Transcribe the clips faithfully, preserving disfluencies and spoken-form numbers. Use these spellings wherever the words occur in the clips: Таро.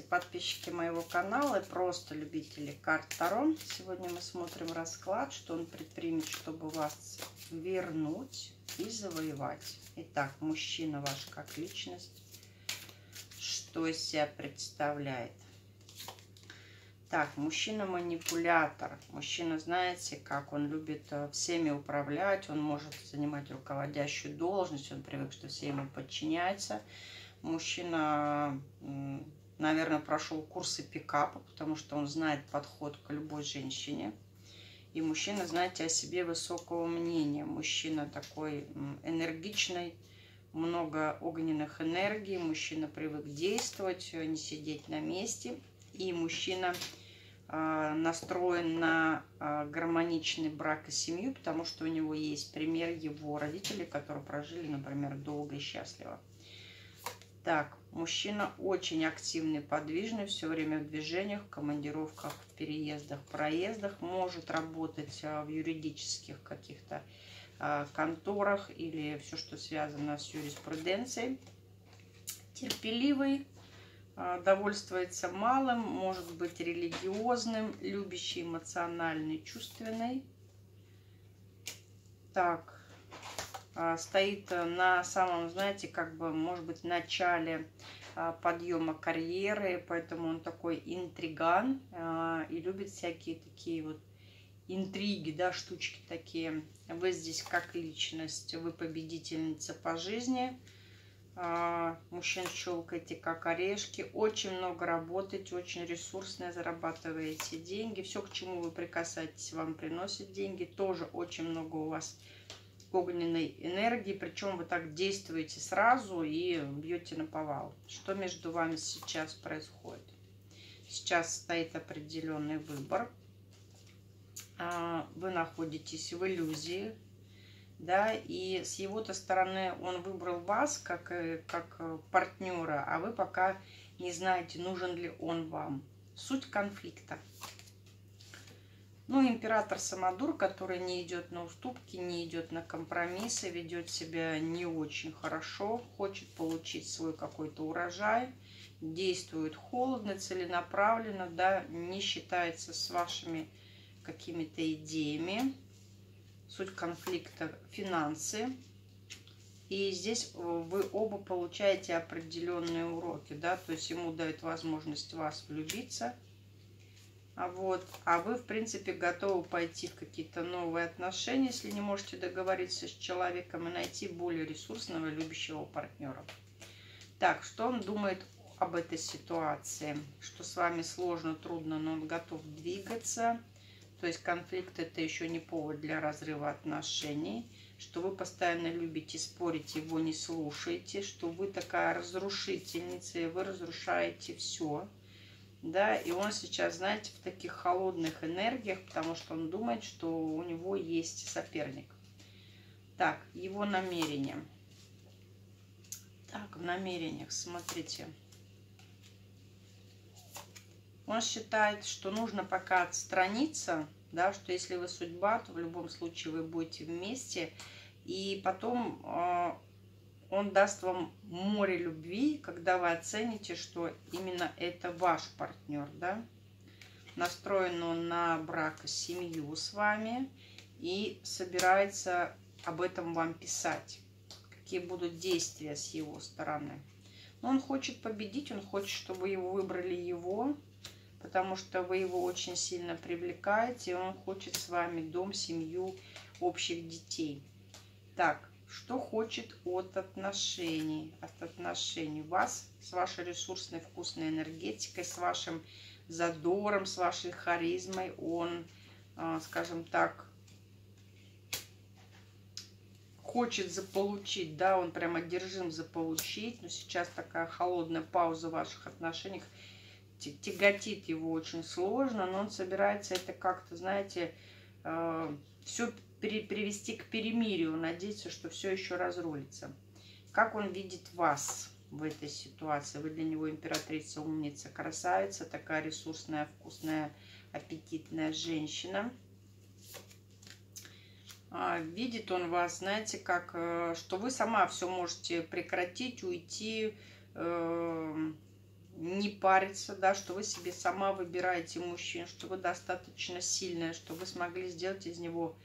гости, подписчики моего канала и просто любители карт Таро. Сегодня мы смотрим расклад, что он предпримет, чтобы вас вернуть и завоевать. Итак, мужчина ваш как личность, что из себя представляет. Так, мужчина-манипулятор. Мужчина, знаете, как он любит всеми управлять, он может занимать руководящую должность, он привык, что все ему подчиняются. Мужчина, наверное, прошел курсы пикапа, потому что он знает подход к любой женщине. И мужчина, знаете, о себе высокого мнения. Мужчина такой энергичный, много огненных энергий. Мужчина привык действовать, не сидеть на месте. И мужчина настроен на гармоничный брак и семью, потому что у него есть пример его родителей, которые прожили, например, долго и счастливо. Так, мужчина очень активный, подвижный, все время в движениях, в командировках, в переездах, проездах. Может работать в юридических каких-то конторах или все, что связано с юриспруденцией. Терпеливый, довольствуется малым, может быть религиозным, любящий, эмоциональный, чувственный. Так. Стоит на самом, знаете, как бы, может быть, начале подъема карьеры, поэтому он такой интриган и любит всякие такие вот интриги, да, штучки такие. Вы здесь как личность, вы победительница по жизни. Мужчин щелкаете как орешки, очень много работаете, очень ресурсные, зарабатываете деньги. Все, к чему вы прикасаетесь, вам приносит деньги. Тоже очень много у вас огненной энергии, причем вы так действуете сразу и бьете наповал. Что между вами сейчас происходит? Сейчас стоит определенный выбор. Вы находитесь в иллюзии, да, и с его-то стороны он выбрал вас как, как партнера, а вы пока не знаете, нужен ли он вам. Суть конфликта. Ну, император Самодур, который не идет на уступки, не идет на компромиссы, ведет себя не очень хорошо, хочет получить свой какой-то урожай, действует холодно, целенаправленно, да, не считается с вашими какими-то идеями. Суть конфликта – финансы. И здесь вы оба получаете определенные уроки, да, то есть ему дают возможность в вас влюбиться. Вот. А вы, в принципе, готовы пойти в какие-то новые отношения, если не можете договориться с человеком и найти более ресурсного, любящего партнера. Так, что он думает об этой ситуации? Что с вами сложно, трудно, но он готов двигаться. То есть конфликт – это еще не повод для разрыва отношений. Что вы постоянно любите спорить, его не слушаете. Что вы такая разрушительница, и вы разрушаете все. Да, и он сейчас, знаете, в таких холодных энергиях, потому что он думает, что у него есть соперник. Так, его намерения. Так, в намерениях, смотрите. Он считает, что нужно пока отстраниться, да, что если вы судьба, то в любом случае вы будете вместе. И потом э, он даст вам море любви, когда вы оцените, что именно это ваш партнер, да? Настроен он на брак и семью с вами и собирается об этом вам писать. Какие будут действия с его стороны. Но он хочет победить, он хочет, чтобы его выбрали его, потому что вы его очень сильно привлекаете, и он хочет с вами дом, семью, общих детей. Так. Что хочет от отношений, от отношений вас с вашей ресурсной вкусной энергетикой, с вашим задором, с вашей харизмой. Он, скажем так, хочет заполучить, да, он прям одержим заполучить, но сейчас такая холодная пауза в ваших отношениях, тяготит его очень сложно, но он собирается это как-то, знаете, все привести к перемирию, надеяться, что все еще разрулится. Как он видит вас в этой ситуации? Вы для него императрица, умница, красавица, такая ресурсная, вкусная, аппетитная женщина. Видит он вас, знаете, как, что вы сама все можете прекратить, уйти, не париться, да, что вы себе сама выбираете мужчину, что вы достаточно сильная, что вы смогли сделать из него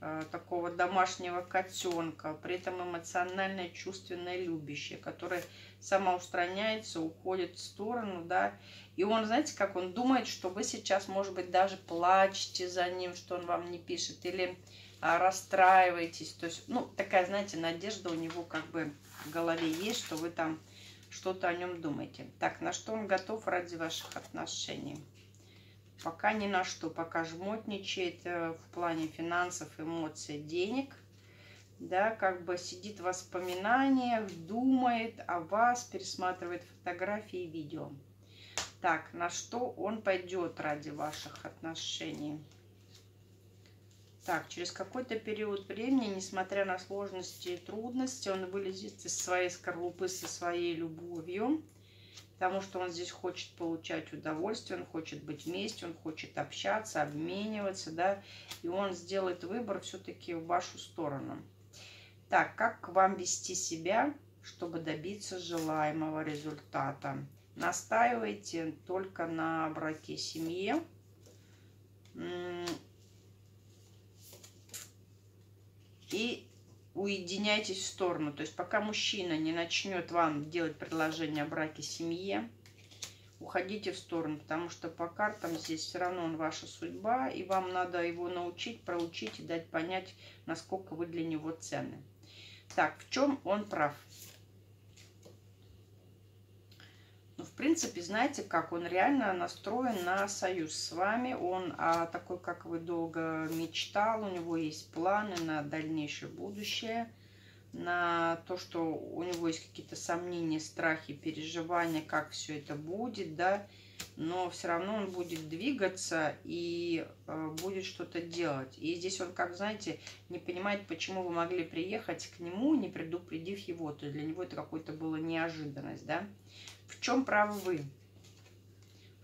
э, такого домашнего котенка, при этом эмоциональное, чувственное, любящее, которое самоустраняется, уходит в сторону, да, и он, знаете, как он думает, что вы сейчас, может быть, даже плачете за ним, что он вам не пишет, или а, расстраиваетесь, то есть, ну, такая, знаете, надежда у него как бы в голове есть, что вы там что-то о нем думаете. Так, на что он готов ради ваших отношений? Пока ни на что. Пока жмотничает в плане финансов, эмоций, денег. Да, как бы сидит в воспоминаниях, думает о вас, пересматривает фотографии и видео. Так, на что он пойдет ради ваших отношений? Так, через какой-то период времени, несмотря на сложности и трудности, он вылезет из своей скорлупы со своей любовью, потому что он здесь хочет получать удовольствие, он хочет быть вместе, он хочет общаться, обмениваться, да, и он сделает выбор все-таки в вашу сторону. Так, как вам вести себя, чтобы добиться желаемого результата? Настаивайте только на браке, семье. И уединяйтесь в сторону. То есть пока мужчина не начнет вам делать предложение о браке, семье, уходите в сторону. Потому что по картам здесь все равно он ваша судьба. И вам надо его научить, проучить и дать понять, насколько вы для него ценны. Так, в чем он прав? Ну, в принципе, знаете как, он реально настроен на союз с вами, он а, такой, как вы долго мечтал, у него есть планы на дальнейшее будущее, на то, что у него есть какие-то сомнения, страхи, переживания, как все это будет, да, но все равно он будет двигаться и э, будет что-то делать. И здесь он, как, знаете, не понимает, почему вы могли приехать к нему, не предупредив его, то есть для него это какой-то была неожиданность, да. В чем правы вы?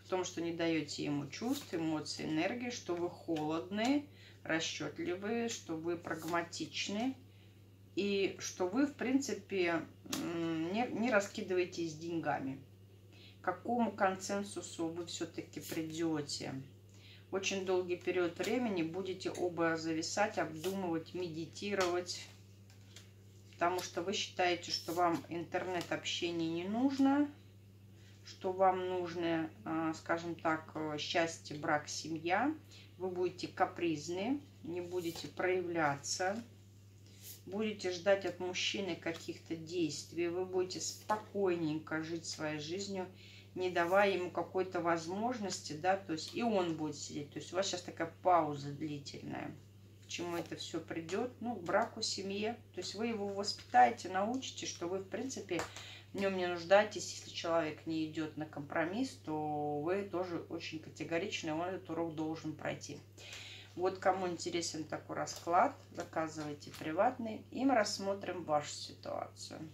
В том, что не даете ему чувств, эмоций, энергии, что вы холодные, расчетливые, что вы прагматичны и что вы, в принципе, не, не раскидываетесь деньгами. К какому консенсусу вы все-таки придете? Очень долгий период времени будете оба зависать, обдумывать, медитировать, потому что вы считаете, что вам интернет-общение не нужно, что вам нужно, скажем так, счастье, брак, семья. Вы будете капризны, не будете проявляться, будете ждать от мужчины каких-то действий, вы будете спокойненько жить своей жизнью, не давая ему какой-то возможности, да, то есть и он будет сидеть. То есть у вас сейчас такая пауза длительная. К чему это все придет? Ну, к браку, семье. То есть вы его воспитаете, научите, что вы, в принципе, в нем не нуждаетесь. Если человек не идет на компромисс, то вы тоже очень категоричны, и он этот урок должен пройти. Вот кому интересен такой расклад, заказывайте приватный, и мы рассмотрим вашу ситуацию.